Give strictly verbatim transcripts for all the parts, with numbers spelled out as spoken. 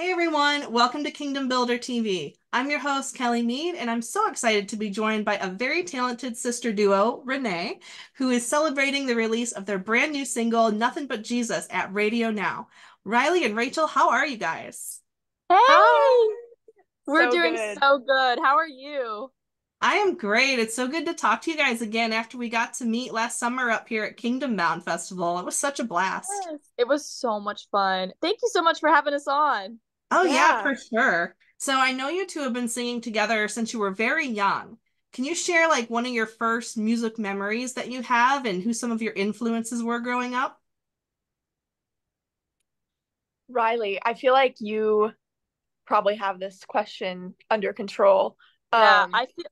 Hey everyone, welcome to Kingdom Builder T V. I'm your host, Kelly Mead, and I'm so excited to be joined by a very talented sister duo, Renee, who is celebrating the release of their brand new single, Nothing But Jesus, at Radio Now. Riley and Rachel, how are you guys? Hey! Hi. We're so doing good. so good. How are you? I am great. It's so good to talk to you guys again after we got to meet last summer up here at Kingdom Mountain Festival. It was such a blast. Yes. It was so much fun. Thank you so much for having us on. Oh, yeah. yeah, for sure. So I know you two have been singing together since you were very young. Can you share like one of your first music memories that you have and who some of your influences were growing up? Riley, I feel like you probably have this question under control. Yeah, um, I feel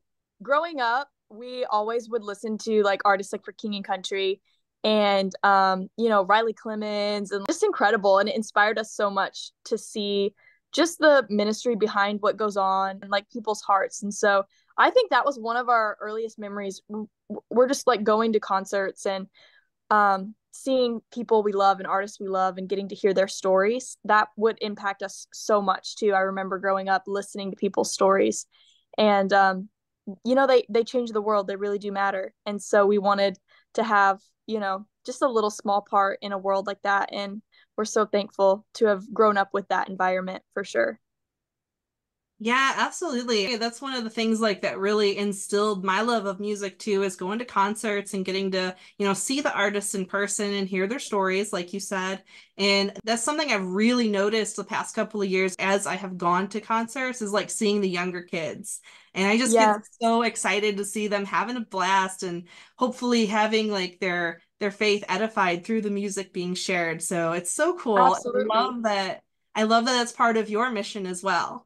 growing up, we always would listen to like artists like for King and Country and, um, you know, Riley Clemons, and just incredible. And it inspired us so much to see just the ministry behind what goes on and like people's hearts. And so I think that was one of our earliest memories. We're just like going to concerts and um, seeing people we love and artists we love and getting to hear their stories. That would impact us so much too. I remember growing up listening to people's stories and, um, you know, they, they change the world. They really do matter. And so we wanted to have, you know, just a little small part in a world like that. And we're so thankful to have grown up with that environment for sure. Yeah, absolutely. That's one of the things like that really instilled my love of music too, is going to concerts and getting to, you know, see the artists in person and hear their stories, like you said. And that's something I've really noticed the past couple of years as I have gone to concerts is like seeing the younger kids. And I just yes. get so excited to see them having a blast and hopefully having like their, their faith edified through the music being shared. So it's so cool. Absolutely. I love that. I love that that's part of your mission as well.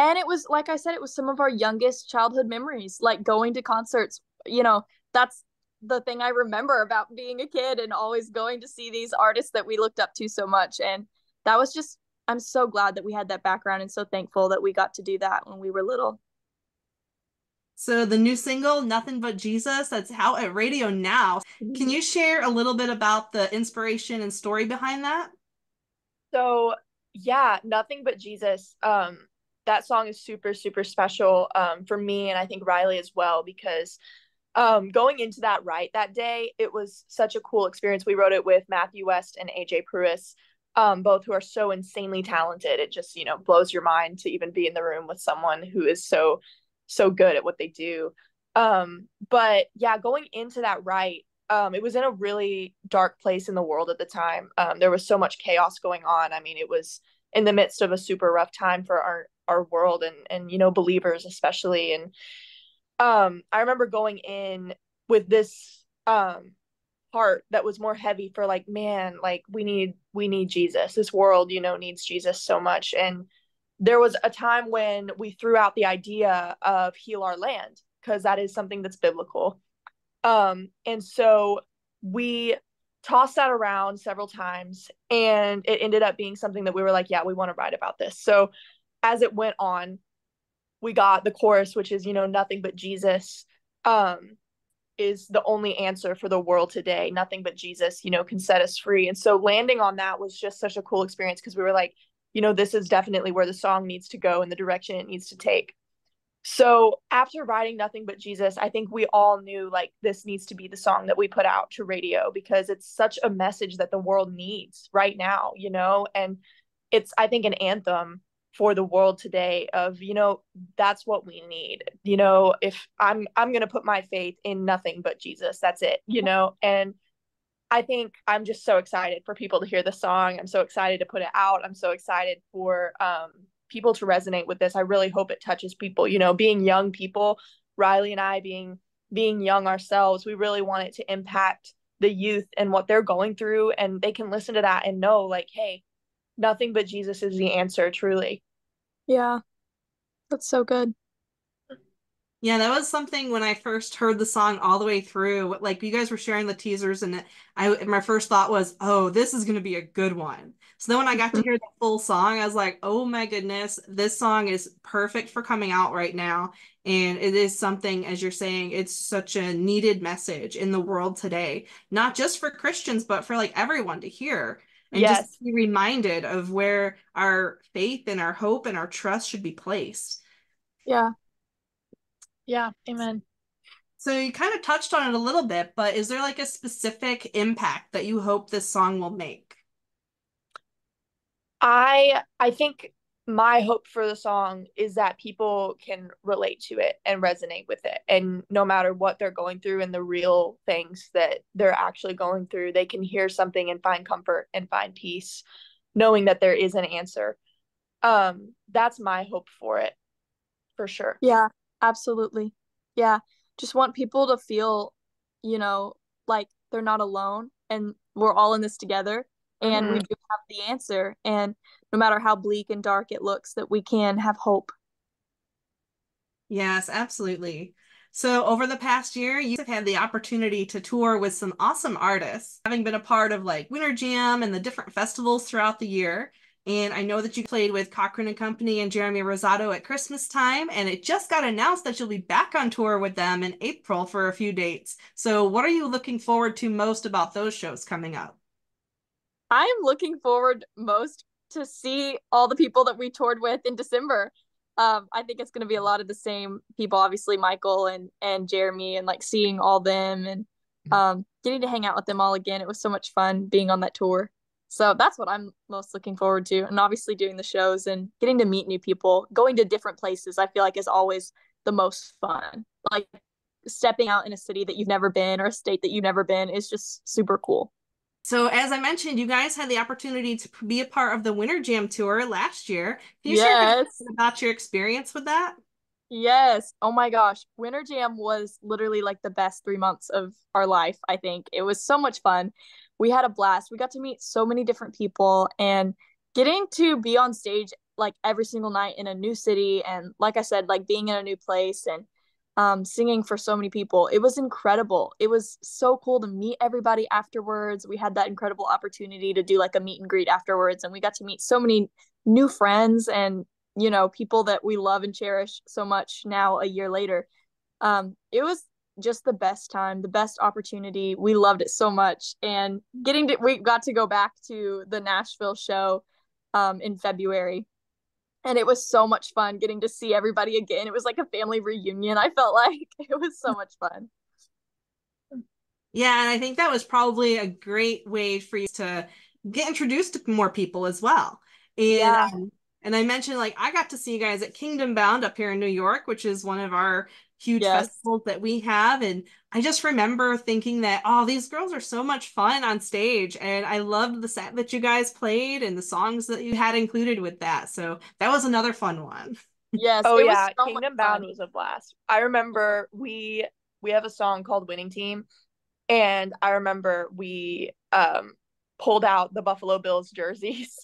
And it was, like I said, it was some of our youngest childhood memories, like going to concerts. You know, that's the thing I remember about being a kid and always going to see these artists that we looked up to so much. And that was just, I'm so glad that we had that background and so thankful that we got to do that when we were little. So the new single, Nothing But Jesus, that's out at Radio Now. Can you share a little bit about the inspiration and story behind that? So, yeah, Nothing But Jesus. Um, That song is super, super special um, for me and I think Riley as well, because um, going into that right that day, it was such a cool experience. We wrote it with Matthew West and A J Pruis, um, both who are so insanely talented. It just, you know, blows your mind to even be in the room with someone who is so, so good at what they do. Um, but yeah, going into that right, um, it was in a really dark place in the world at the time. Um, there was so much chaos going on. I mean, it was in the midst of a super rough time for our our world and, and, you know, believers especially. And, um, I remember going in with this, um, heart that was more heavy for like, man, like we need, we need Jesus. This world, you know, needs Jesus so much. And there was a time when we threw out the idea of heal our land, because that is something that's biblical. Um, and so we tossed that around several times and it ended up being something that we were like, yeah, we want to write about this. So, as it went on, we got the chorus, which is, you know, nothing but Jesus um, is the only answer for the world today. Nothing but Jesus, you know, can set us free. And so landing on that was just such a cool experience because we were like, you know, this is definitely where the song needs to go and the direction it needs to take. So after writing Nothing But Jesus, I think we all knew like this needs to be the song that we put out to radio because it's such a message that the world needs right now, you know, and it's, I think, an anthem for the world today of, you know, that's what we need. You know, if I'm, I'm going to put my faith in nothing but Jesus, that's it, you know? And I think I'm just so excited for people to hear the song. I'm so excited to put it out. I'm so excited for um, people to resonate with this. I really hope it touches people, you know, being young people, Riley and I being, being young ourselves, we really want it to impact the youth and what they're going through. And they can listen to that and know like, hey, nothing but Jesus is the answer, truly. Yeah, that's so good. Yeah, that was something when I first heard the song all the way through, like you guys were sharing the teasers and I, my first thought was, oh, this is going to be a good one. So then when I got to hear the full song, I was like, oh my goodness, this song is perfect for coming out right now. And it is something, as you're saying, it's such a needed message in the world today, not just for Christians, but for like everyone to hear. and yes. just be reminded of where our faith and our hope and our trust should be placed. Yeah. Yeah. Amen. So you kind of touched on it a little bit, but is there like a specific impact that you hope this song will make? I, I think my hope for the song is that people can relate to it and resonate with it. And no matter what they're going through and the real things that they're actually going through, they can hear something and find comfort and find peace, knowing that there is an answer. Um, that's my hope for it, for sure. Yeah, absolutely. Yeah. Just want people to feel, you know, like they're not alone and we're all in this together. And mm-hmm. we do have the answer. And no matter how bleak and dark it looks, that we can have hope. Yes, absolutely. So over the past year, you have had the opportunity to tour with some awesome artists, having been a part of like Winter Jam and the different festivals throughout the year. And I know that you played with Cochren and Company and Jeremy Rosado at Christmas time. And it just got announced that you'll be back on tour with them in April for a few dates. So what are you looking forward to most about those shows coming up? I am looking forward most to see all the people that we toured with in December. Um, I think it's going to be a lot of the same people, obviously Michael and, and Jeremy, and like seeing all them and um, getting to hang out with them all again. It was so much fun being on that tour. So that's what I'm most looking forward to. And obviously doing the shows and getting to meet new people, going to different places, I feel like is always the most fun. Like stepping out in a city that you've never been or a state that you've never been is just super cool. So as I mentioned, you guys had the opportunity to be a part of the Winter Jam tour last year. Can you yes. share about your experience with that? Yes. Oh my gosh. Winter Jam was literally like the best three months of our life, I think. It was so much fun. We had a blast. We got to meet so many different people and getting to be on stage like every single night in a new city. And like I said, like being in a new place and Um, singing for so many people. It was incredible. It was so cool to meet everybody afterwards. We had that incredible opportunity to do like a meet and greet afterwards. And we got to meet so many new friends and, you know, people that we love and cherish so much now a year later. Um, it was just the best time, the best opportunity. We loved it so much. And getting to, we got to go back to the Nashville show um, in February. And it was so much fun getting to see everybody again. It was like a family reunion. I felt like it was so much fun. Yeah, and I think that was probably a great way for you to get introduced to more people as well. And, yeah. and I mentioned, like, I got to see you guys at Kingdom Bound up here in New York, which is one of our huge yes. festivals that we have. And I just remember thinking that, oh, these girls are so much fun on stage. And I loved the set that you guys played and the songs that you had included with that. So that was another fun one. Yes. Oh, yeah. So Kingdom Bound was a blast. I remember we we have a song called Winning Team. And I remember we um, pulled out the Buffalo Bills jerseys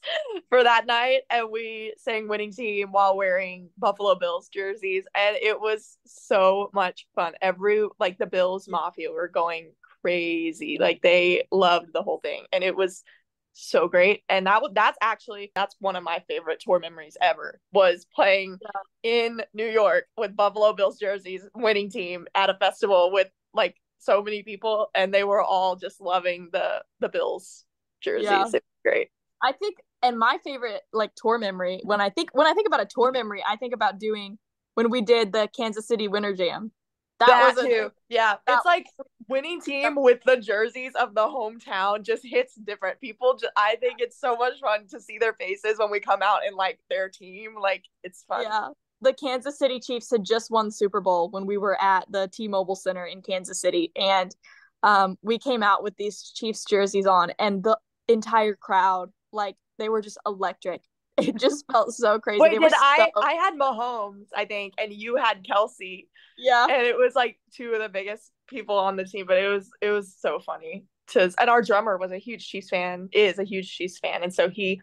for that night. And we sang Winning Team while wearing Buffalo Bills jerseys. And it was so much fun. Every, like the Bills Mafia were going crazy. Like they loved the whole thing. And it was so great. And that that's actually, that's one of my favorite tour memories ever, was playing yeah. in New York with Buffalo Bills jerseys, Winning Team at a festival with like so many people. And they were all just loving the, the Bills jerseys. Yeah. It was great. I think, and my favorite like tour memory, when I think when I think about a tour memory, I think about doing when we did the Kansas City Winter Jam. That, that was too. A, yeah. That it's was, like Winning Team with the jerseys of the hometown just hits different people. Just, I think it's so much fun to see their faces when we come out and like their team. Like it's fun. Yeah. The Kansas City Chiefs had just won Super Bowl when we were at the T-Mobile Center in Kansas City. And um, we came out with these Chiefs jerseys on and the entire crowd, like they were just electric. It just felt so crazy. Wait, they did so I? I had Mahomes, I think, and you had Kelsey. Yeah, and it was like two of the biggest people on the team. But it was it was so funny. To and our drummer was a huge Chiefs fan. Is a huge Chiefs fan, and so he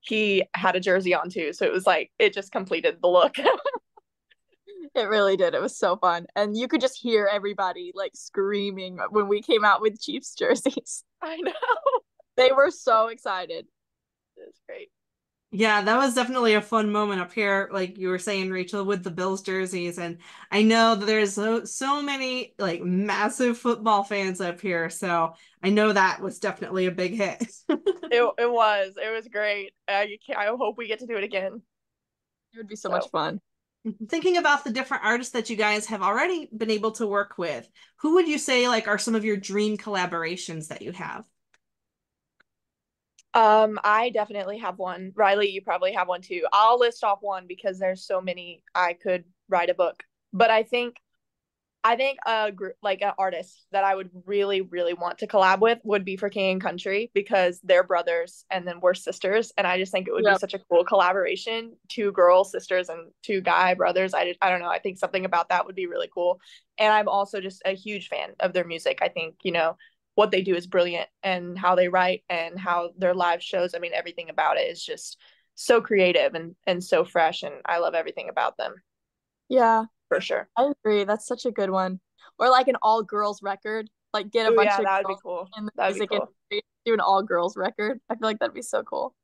he had a jersey on too. So it was like it just completed the look. It really did. It was so fun. And you could just hear everybody like screaming when we came out with Chiefs jerseys. I know. They were so excited. It was great. Yeah, that was definitely a fun moment up here, like you were saying, Rachel, with the Bills jerseys. And I know that there's so, so many like massive football fans up here. So I know that was definitely a big hit. it, it was. It was great. Uh, you can't, I hope we get to do it again. It would be so, so much fun. Thinking about the different artists that you guys have already been able to work with, who would you say like are some of your dream collaborations that you have? Um, I definitely have one. Riley, you probably have one too. I'll list off one because there's so many. I could write a book, but I think, I think a group, like an artist that I would really, really want to collab with would be for King and Country, because they're brothers and then we're sisters. And I just think it would yep. be such a cool collaboration. Two girl sisters and two guy brothers. I, I don't know. I think something about that would be really cool. And I'm also just a huge fan of their music. I think, you know, what they do is brilliant, and how they write and how their live shows. I mean, everything about it is just so creative and, and so fresh. And I love everything about them. Yeah, for sure. I agree. That's such a good one. Or like an all girls record, like get a Ooh, bunch yeah, of that would be cool. in the that'd music be cool. industry, do an all girls record. I feel like that'd be so cool.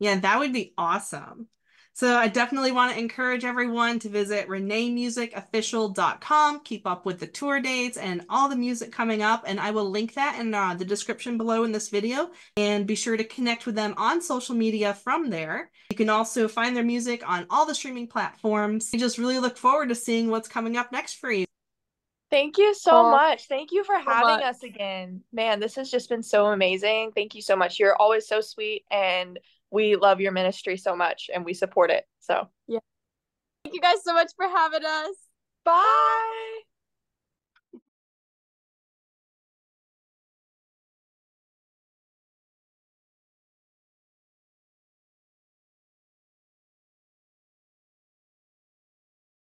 Yeah, that would be awesome. So I definitely want to encourage everyone to visit renee music official dot com, keep up with the tour dates and all the music coming up. And I will link that in uh, the description below in this video, and be sure to connect with them on social media from there. You can also find their music on all the streaming platforms. I just really look forward to seeing what's coming up next for you. Thank you so oh, much. Thank you for so having much. us again. Man, this has just been so amazing. Thank you so much. You're always so sweet, and we love your ministry so much, and we support it. So yeah. Thank you guys so much for having us. Bye. Bye.